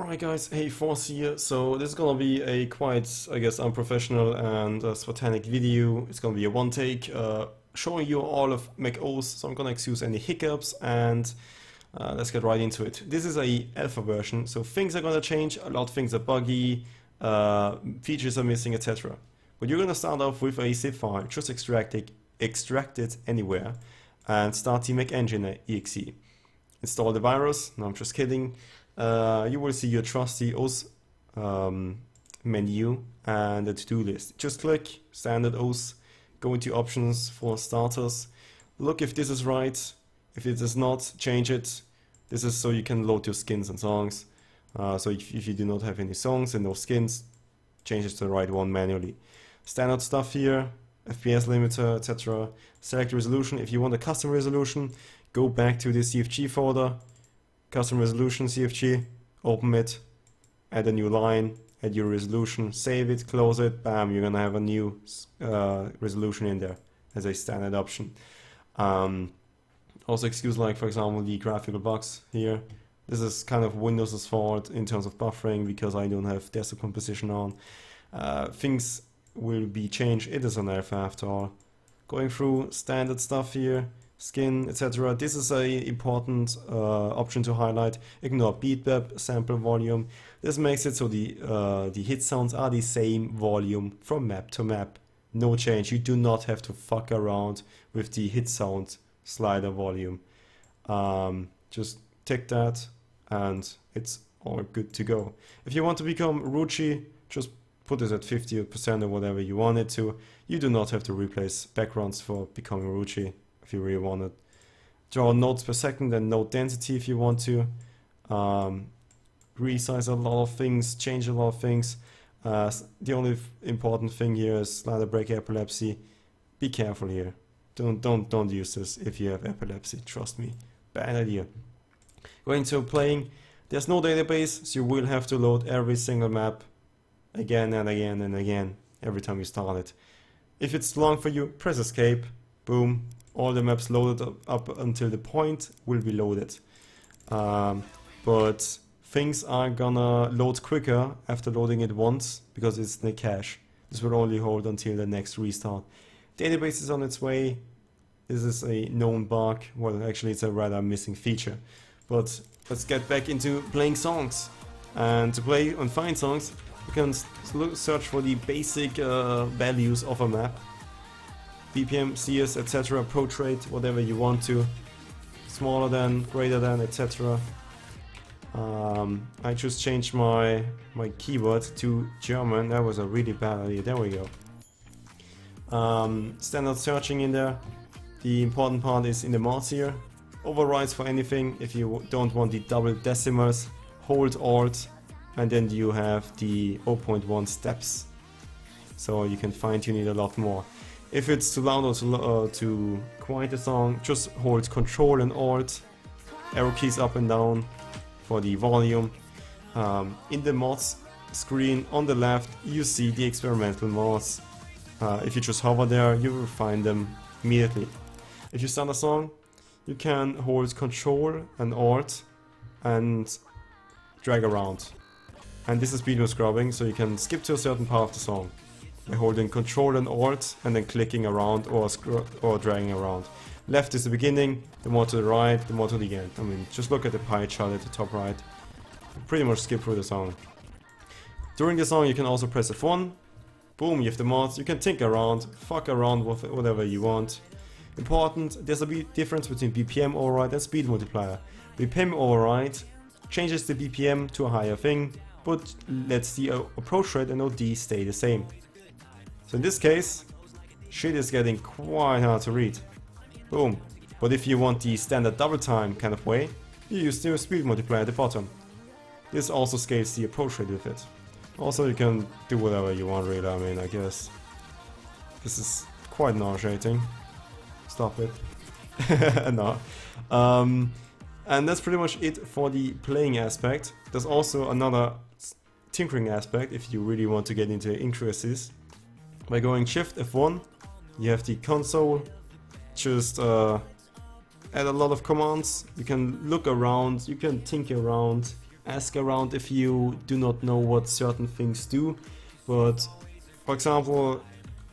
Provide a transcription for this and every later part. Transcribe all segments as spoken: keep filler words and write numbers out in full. Alright guys, hey, Forz here. So this is gonna be a quite, I guess, unprofessional and uh, spontaneous video. It's gonna be a one take, uh, showing you all of McOsu, so I'm gonna excuse any hiccups and uh, let's get right into it. This is a alpha version, so things are gonna change, a lot of things are buggy, uh, features are missing, et cetera. But you're gonna start off with a zip file, just extract it, extract it anywhere, and start the McEngine dot E X E. Install the virus, no I'm just kidding. Uh, you will see your trusty O S um, menu and the to-do list. Just click standard O S, go into options for starters, look if this is right, if it is not, change it. This is so you can load your skins and songs, uh, so if, if you do not have any songs and no skins, change it to the right one manually. Standard stuff here, F P S limiter, et cetera. Select resolution. If you want a custom resolution, go back to the C F G folder, custom resolution C F G, open it, add a new line, add your resolution, save it, close it, bam, you're gonna have a new uh, resolution in there as a standard option. Um, also excuse, like, for example, the graphical box here. This is kind of Windows's fault in terms of buffering because I don't have desktop composition on. Uh, things will be changed, it is an alpha after all. Going through standard stuff here, skin, et cetera. This is an important uh, option to highlight. Ignore beatbap, sample volume. This makes it so the uh, the hit sounds are the same volume from map to map. No change. You do not have to fuck around with the hit sound slider volume. Um, just tick that and it's all good to go. If you want to become Ruchi, just put this at fifty percent or whatever you want it to. You do not have to replace backgrounds for becoming Ruchi. If you really want it, draw nodes per second and node density if you want to. Um, resize a lot of things, change a lot of things. Uh, the only important thing here is slider break epilepsy. Be careful here. Don't don't don't use this if you have epilepsy. Trust me, bad idea. Going to playing. There's no database, so you will have to load every single map again and again and again every time you start it. If it's long for you, press escape. Boom. All the maps loaded up, up until the point will be loaded. Um, but things are gonna load quicker after loading it once because it's in the cache. This will only hold until the next restart. Database is on its way. This is a known bug. Well, actually it's a rather missing feature. But let's get back into playing songs. And to play and find songs, you can search for the basic uh, values of a map. B P M, C S, et cetera, portrait, whatever you want to, smaller than, greater than, et cetera. Um, I just changed my my keyword to German. That was a really bad idea. There we go. Um, standard searching in there. The important part is in the mods here. Overrides for anything. If you don't want the double decimals, hold Alt, and then you have the zero point one steps. So you can fine tune it a lot more. If it's too loud or too, uh, too quiet a song, just hold Control and Alt, arrow keys up and down for the volume. Um, in the mods screen on the left, you see the experimental mods. Uh, if you just hover there, you will find them immediately. If you start a song, you can hold Control and Alt and drag around. And this is video scrubbing, so you can skip to a certain part of the song. By holding Control and Alt and then clicking around or scro or dragging around. Left is the beginning, the more to the right, the more to the end. I mean, just look at the pie chart at the top right. You pretty much skip through the song. During the song you can also press F one. Boom, you have the mods. You can tinker around, fuck around with whatever you want. Important, there's a big difference between B P M override and speed multiplier. B P M override changes the B P M to a higher thing, but lets the approach rate and O D stay the same. So in this case, shit is getting quite hard to read. Boom. But if you want the standard double time kind of way, you use the speed multiplier at the bottom. This also scales the approach rate with it. Also, you can do whatever you want really, I mean, I guess. This is quite nauseating. Stop it. No. Um, and that's pretty much it for the playing aspect. There's also another tinkering aspect if you really want to get into increases. By going Shift F one, you have the console, just uh, add a lot of commands, you can look around, you can tinker around, ask around if you do not know what certain things do. But for example,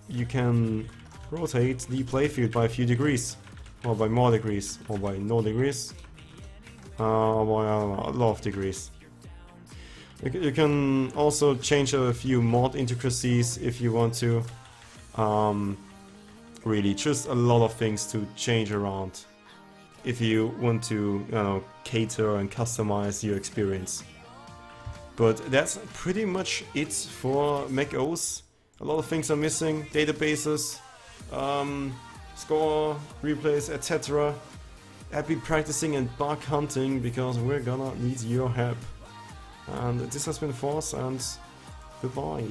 you can rotate the playfield by a few degrees, or by more degrees, or by no degrees, uh, or by a lot of degrees. You can also change a few mod intricacies if you want to. Um, really, just a lot of things to change around if you want to, you know, cater and customize your experience. But that's pretty much it for McOsu. A lot of things are missing: databases, um, score, replays, et cetera. Happy practicing and bug hunting, because we're gonna need your help. And this has been Omgforz, and goodbye.